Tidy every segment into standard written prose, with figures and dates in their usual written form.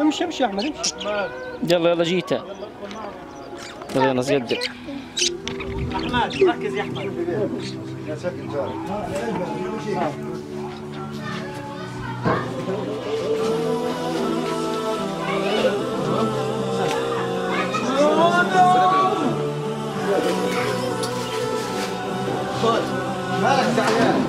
امشي امشي يا احمد امشي. يلا يلا جيتها. يلا ناس قدك. احمد ركز يا احمد. يا ساكن جاري. مالك زعلان؟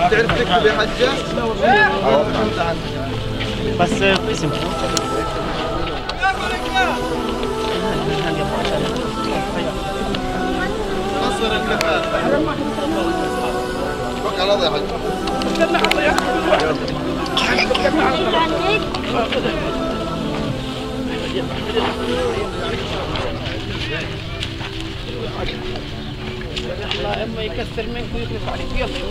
فتح الباب ارجع ارجع بس اسمك الله اما يكسر منك ويخلف عليك يلا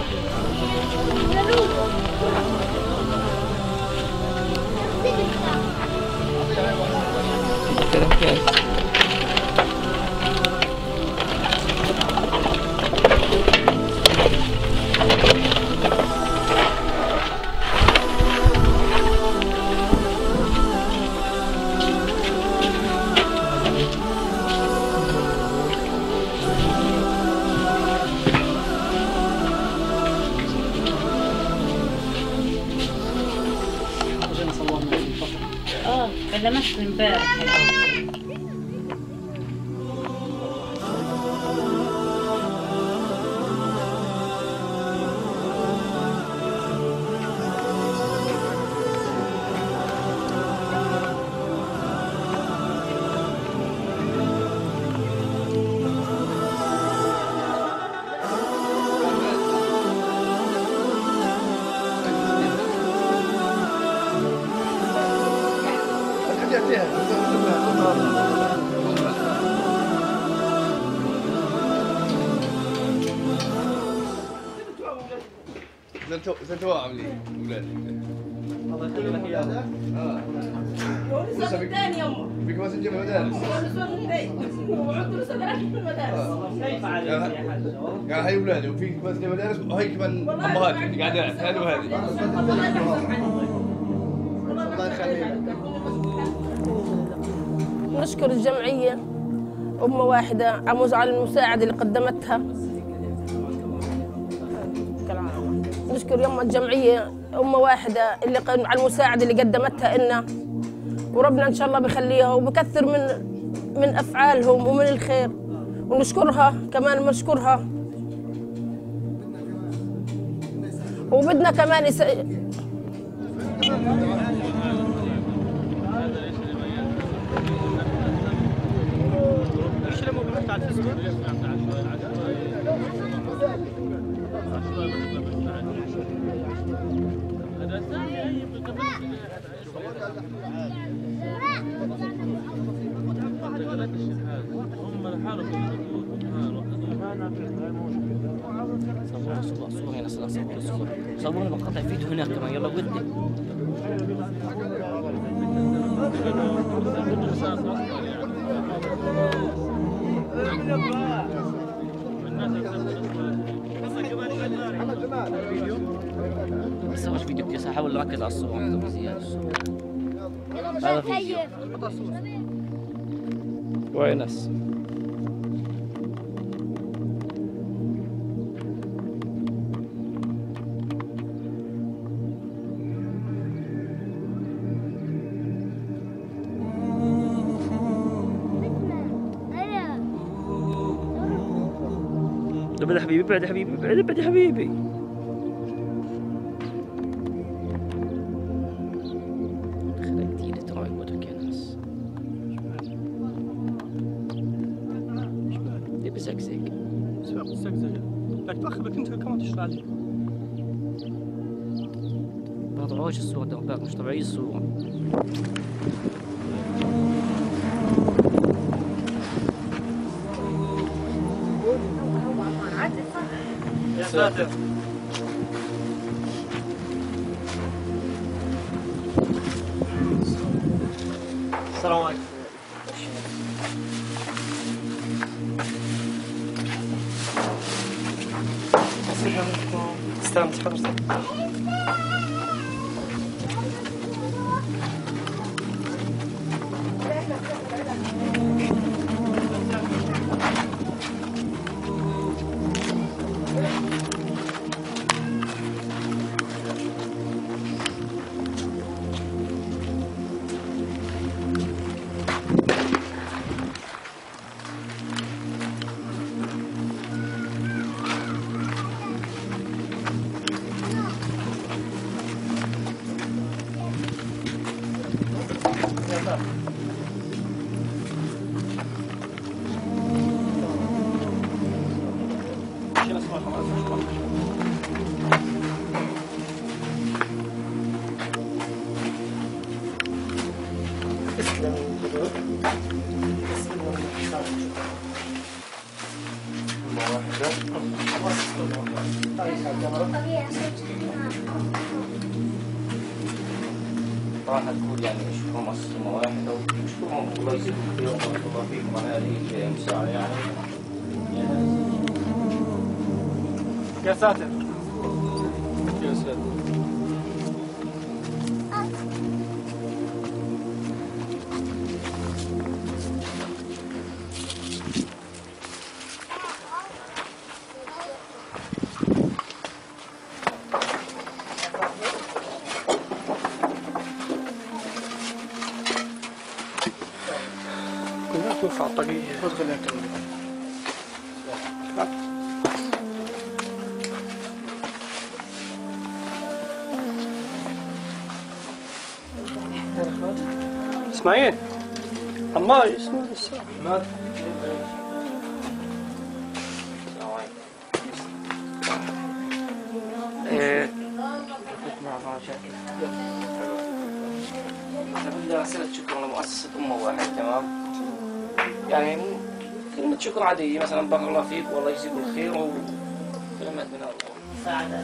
لمست امبارح زنتوا لي ولادي الله يخليك يا ولاد ثاني يوم بك ما تجي المدارس وعدوا صدرك في المدارس كيف عليك يا حاج قال هاي ولادي وفيك ما تجي المدارس وهي كمان امهاتك قاعده هذه وهذه الله يخليك نشكر الجمعيه امه واحده عموز على المساعده اللي قدمتها نشكر يما الجمعية أمة واحدة اللي على المساعدة اللي قدمتها لنا، وربنا إن شاء الله بيخليها وبكثر من أفعالهم ومن الخير، ونشكرها كمان بنشكرها. وبدنا كمان صوروني بنقطع فيديو هناك كمان. يلا ودي بس فيديو بدي احاول اركز على الصور اكثر زياده. هذا فيديو وينس ابعد حبيبي، ابعد حبيبي، ابعد ابعد حبيبي. خليك تيجي تراعي قوتك يا ناس. يبي زقزق. سوق الزقزقة. بدك تأخذك انت كمان تشتغل عليه. ما طلعوش الصورة تبعك، مش طبيعية الصورة. ساتر. السلام عليكم. السلام عليكم. استلمت حضرتك. صراحة تقول يعني نشكرهم على الصدمة واحدة، ونشكرهم الله يجزيكم خير وبارك الله فيكم على هذه المساعدة يعني. يا ساتر يا ساتر. اسماعيل عمار اسمه عمار. السلام عليكم. رسالة شكر لمؤسسة أمة واحدة، تمام؟ يعني كلمة شكر عادية، مثلا بارك الله فيك والله يجزيكم الخير وكلمات من الله. سعادة.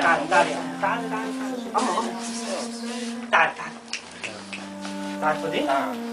تعال تعال تعال تعال تعال تعال تعال تعال